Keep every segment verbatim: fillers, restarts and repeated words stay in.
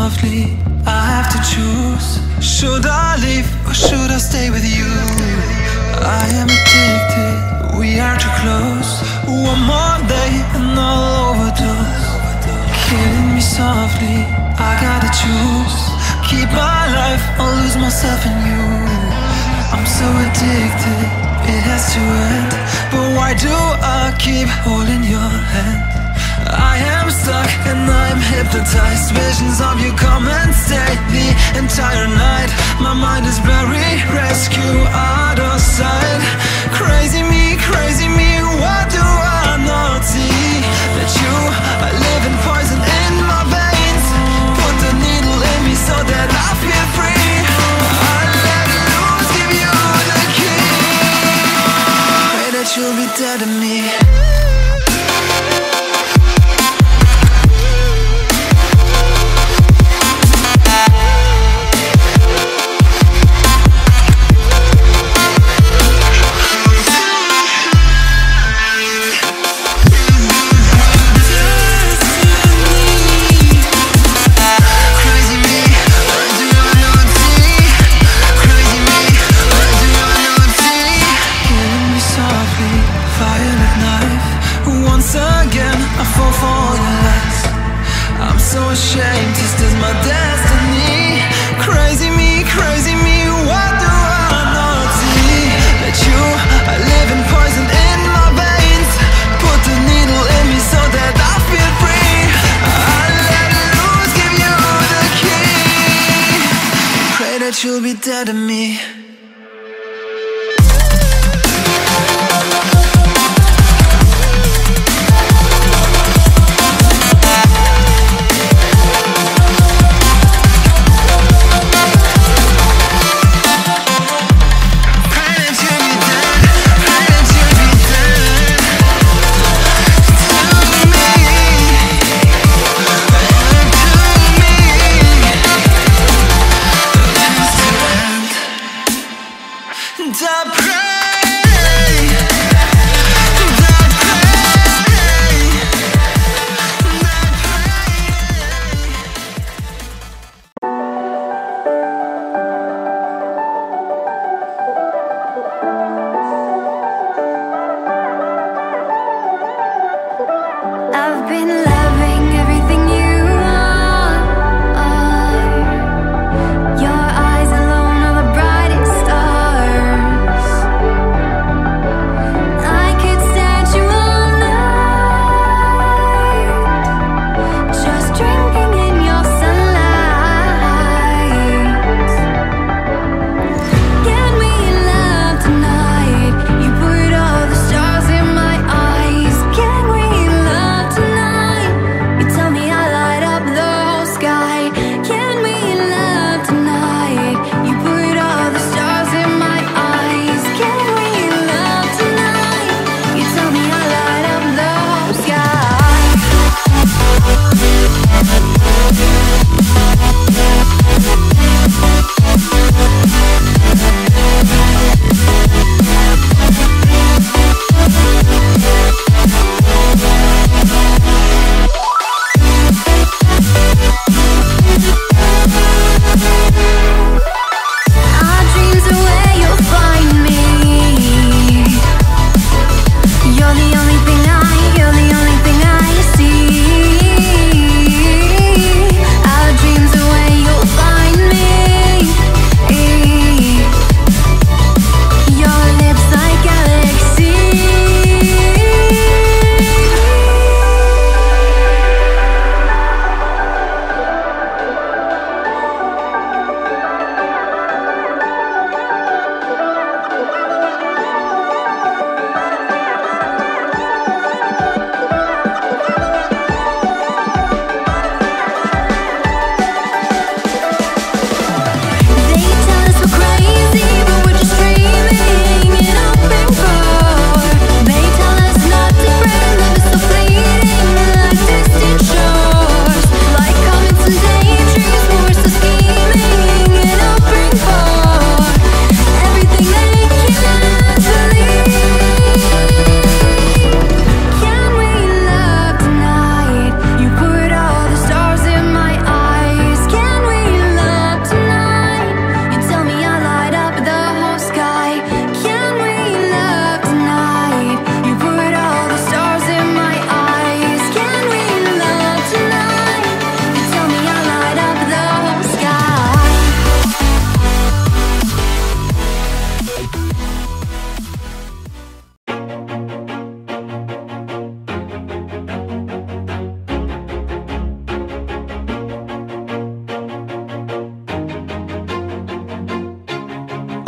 softly, I have to choose. Should I leave or should I stay with you? I am addicted, we are too close. One more day and I'll overdose. Killing me softly, I gotta choose. Keep my life or lose myself in you. I'm so addicted, it has to end. But why do I keep holding your hand? I am stuck and I'm hypnotized. Visions of you come and stay the entire night. My mind is buried, rescue out of sight. Crazy me, crazy me, what do I not see? That you are living poison in my veins. Put the needle in me so that I feel free. I let loose, give you the key. Pray that you'll be dead to me. Violent knife.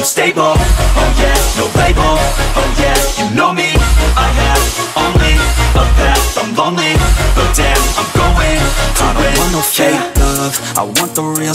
I'm stable, oh yeah, no label, oh yeah, you know me. I have only a path, I'm lonely, but damn, I'm going to win. I don't want no fake love, I want the real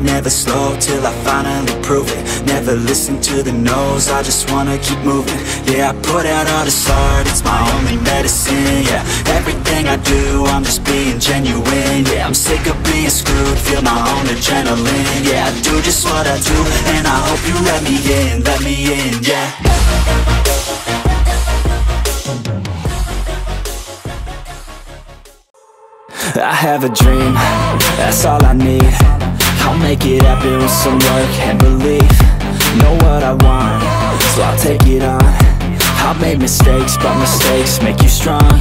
never slow, till I finally prove it. Never listen to the no's, I just wanna keep moving. Yeah, I put out all this art, it's my only medicine, yeah. Everything I do, I'm just being genuine, yeah. I'm sick of being screwed, feel my own adrenaline, yeah. I do just what I do, and I hope you let me in, let me in, yeah. I have a dream, that's all I need. I'll make it happen with some work and belief. Know what I want, so I'll take it on. I've made mistakes, but mistakes make you strong.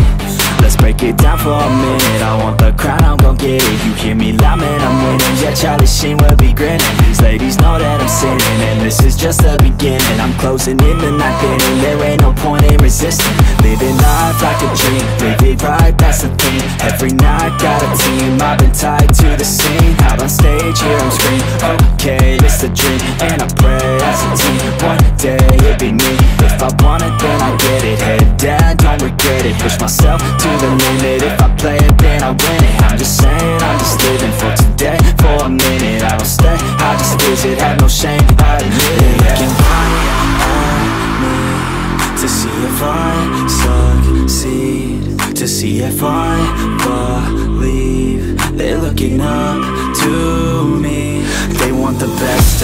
Let's break it down for a minute. I want the crown, I'm gon' get it. You hear me loud, man, I'm winning. Yeah, Charlie Sheen will be grinning. These ladies know that I'm sinning, and this is just the beginning. I'm closing in the ninth inning, there ain't no point in resisting. Living life like a dream, live it right, that's the thing. Every night, got a team, I've been tied to the scene. Out on stage, here I'm scream, okay, it's a dream. And I pray as a team, one day it'd be me. If I want it, then I get it. Head down, don't regret it. Push myself to the limit, if I play it then I win it. I'm just saying, I'm just living for today, for a minute. I don't stay, I just visit, have no shame, I admit it. Looking right at me, to see if I succeed, to see if I believe. They're looking up to me, they want the best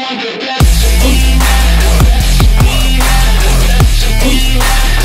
want the best of me now, best of me now, best of me now.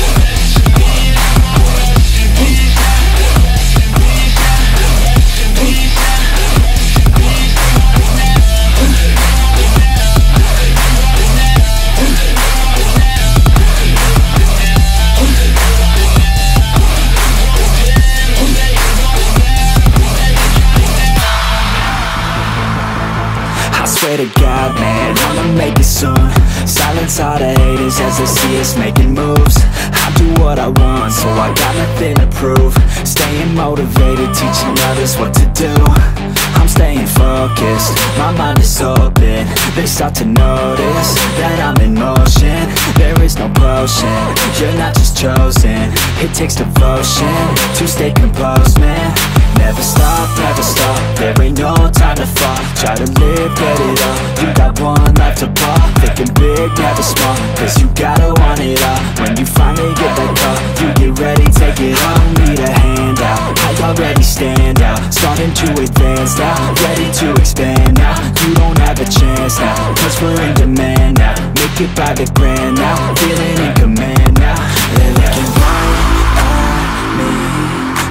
To God, man, I'ma make it soon. Silence all the haters as they see us making moves. I do what I want, so I got nothing to prove. Staying motivated, teaching others what to do. I'm staying focused, my mind is open. They start to notice that I'm in motion. There is no potion, you're not just chosen. It takes devotion to stay composed, man. Never stop, never stop, there ain't no time to fall. Try to live, get it up, you got one life to pop. Thinking big, never small, cause you gotta want it all. When you finally get that call, you get ready, take it on. Need a hand out, I already stand out. Starting to advance now, ready to expand now. You don't have a a chance now, cause we're in demand now. Make it by the grand now, feeling in command now. They looking right at me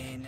now.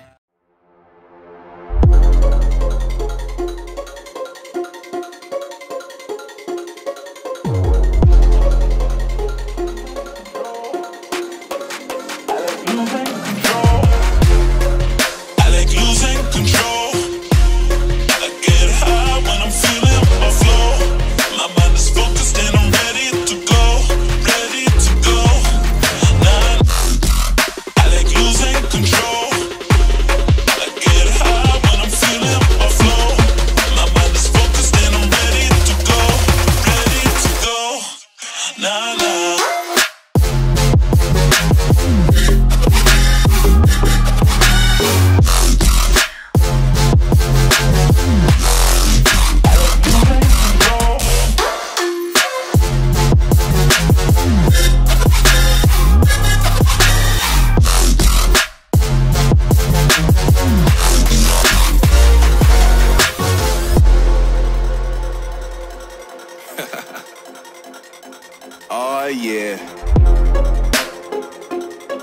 Oh yeah.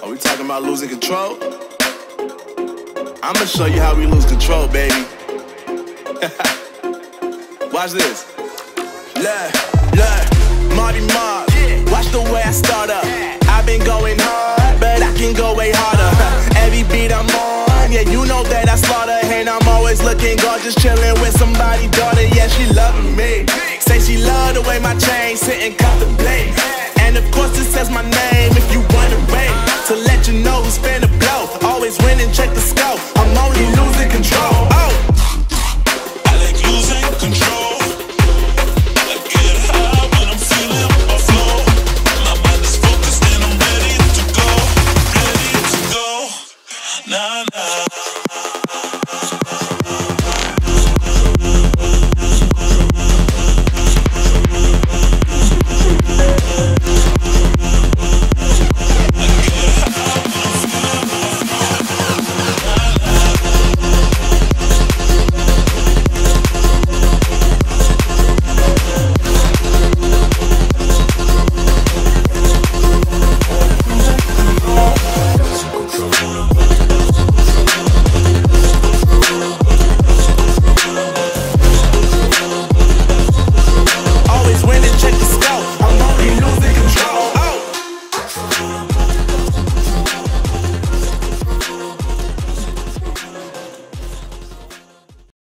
Are we talking about losing control? I'ma show you how we lose control, baby. Watch this. Look, look, Marty Mark. Watch the way I start up. I've been going hard, but I can go way harder. Every beat I'm on, yeah, you know that I slaughter. And I'm always looking gorgeous, chilling with somebody, daughter. Yeah, she loving me. Say she love the way my chain's hitting.